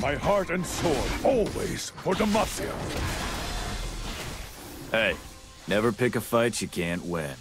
My heart and sword, always for Demacia. Hey, never pick a fight you can't win.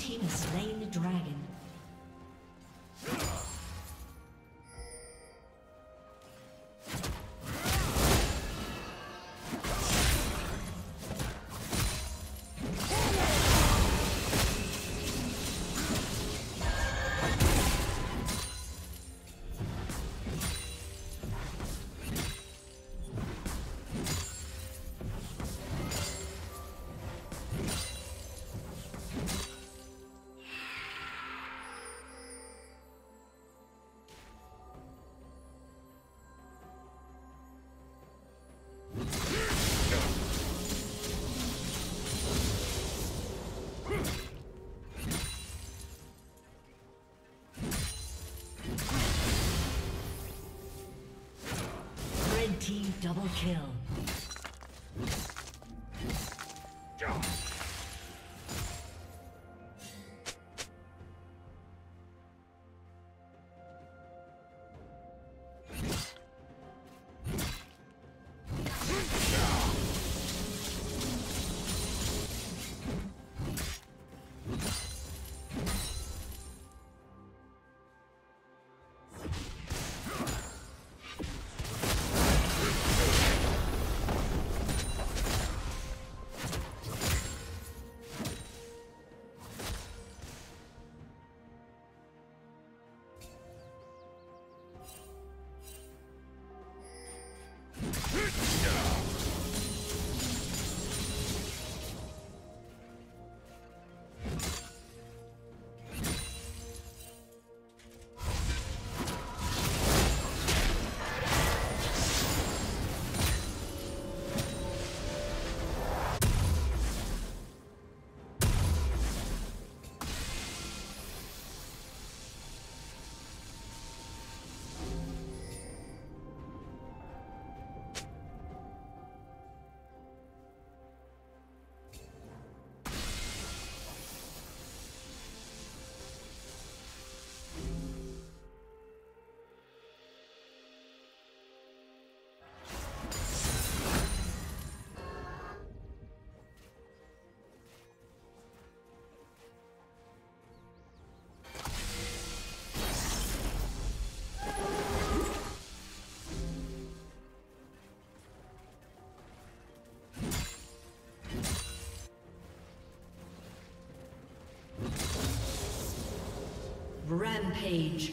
team has slain the dragon. Double kill. Rampage.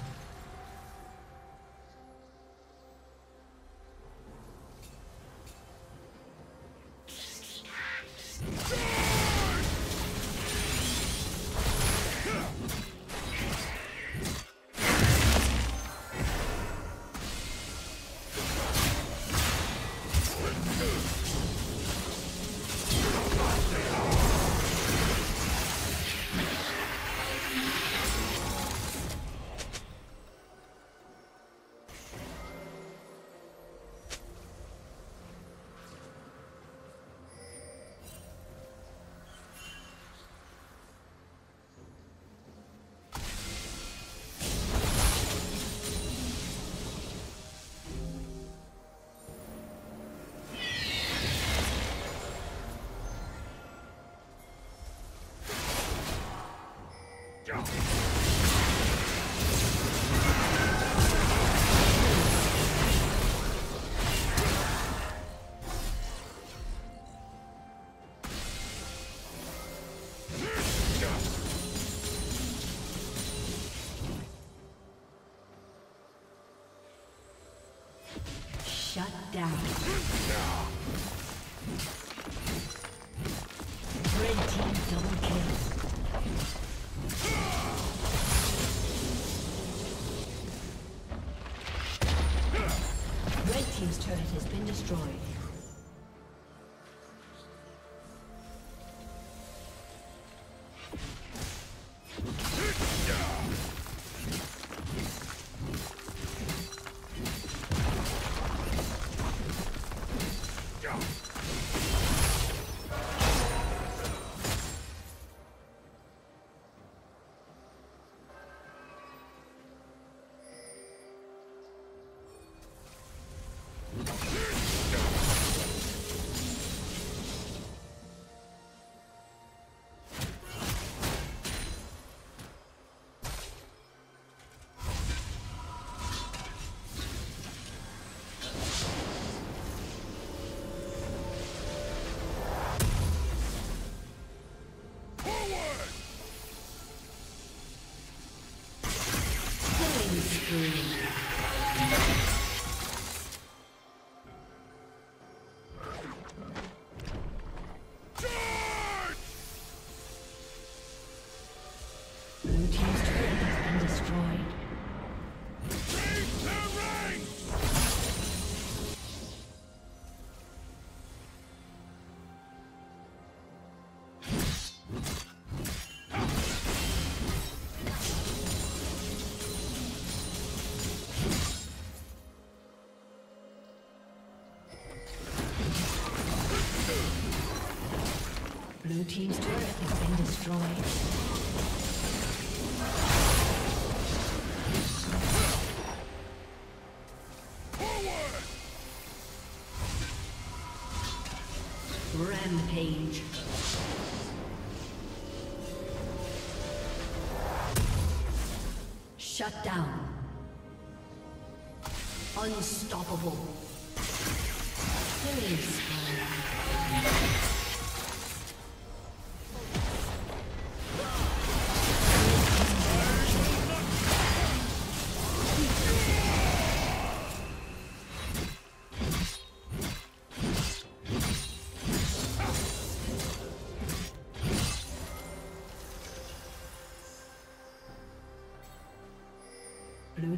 Shut down. Red team double kill. Red team's turret has been destroyed. Blue team's turret has been destroyed. Forward! Rampage. Shut down. Unstoppable. Please. Blue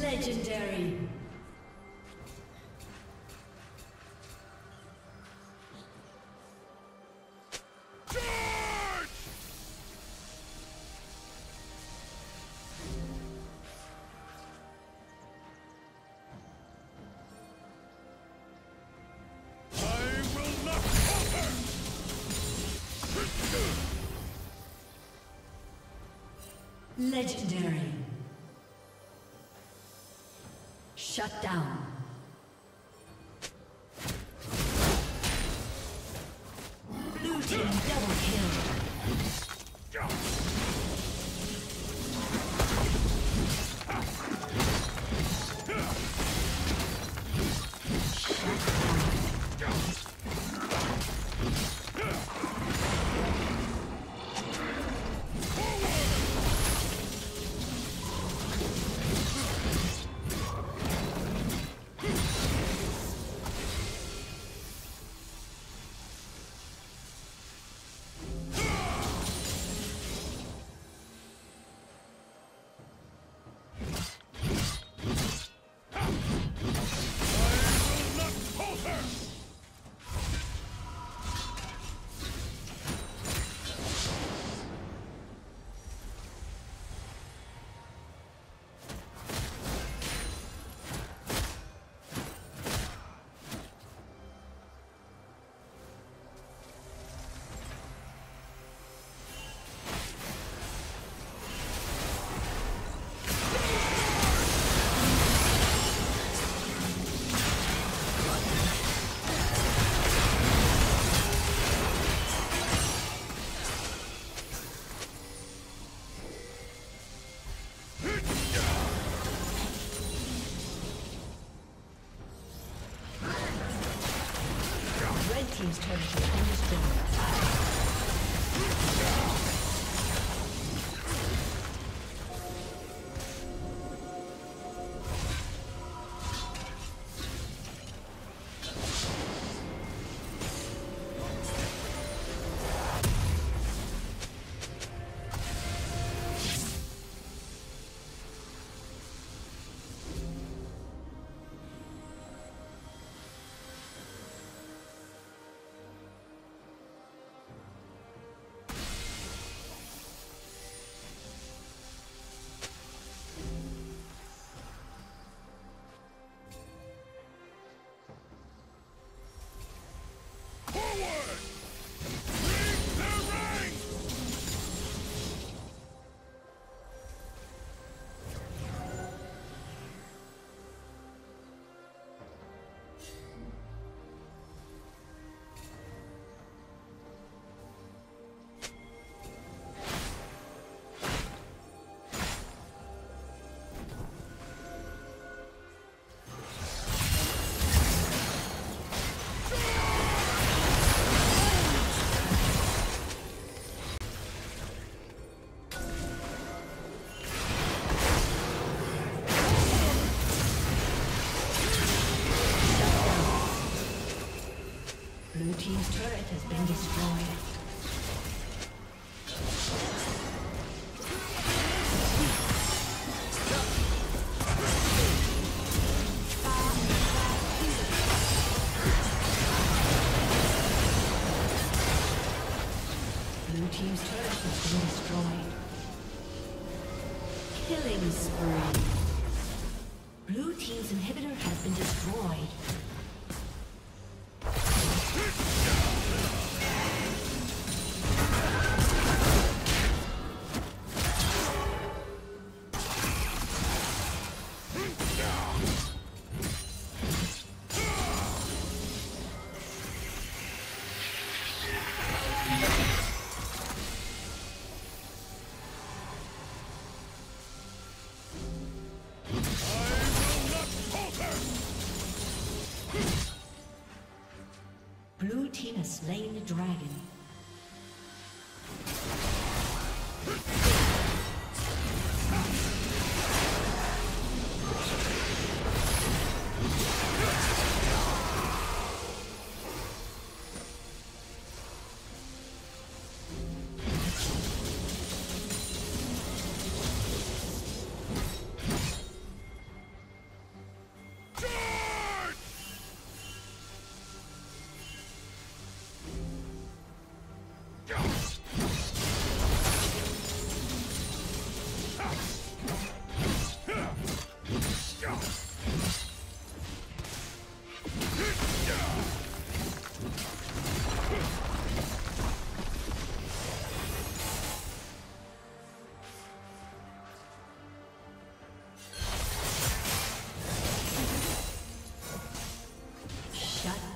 Legendary. Legendary. Shut down. Blue team double kill. Blue team's turret has been destroyed. Blue team's turret has been destroyed. Killing spree. Blue team's inhibitor has been destroyed. Slain the dragon.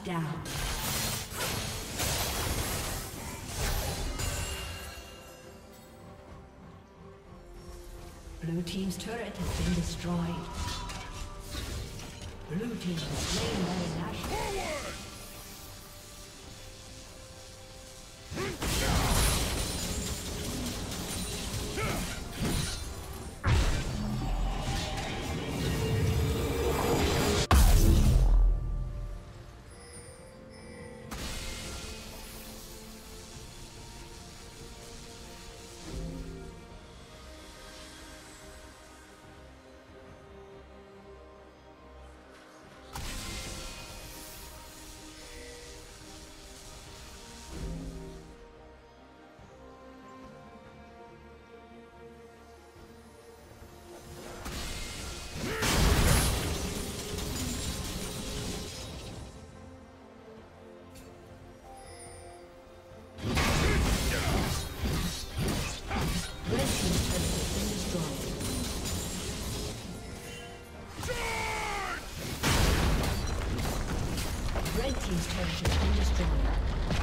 Down. Blue team's turret has been destroyed. Blue team has slain by Demacia. Team's turret has been destroyed.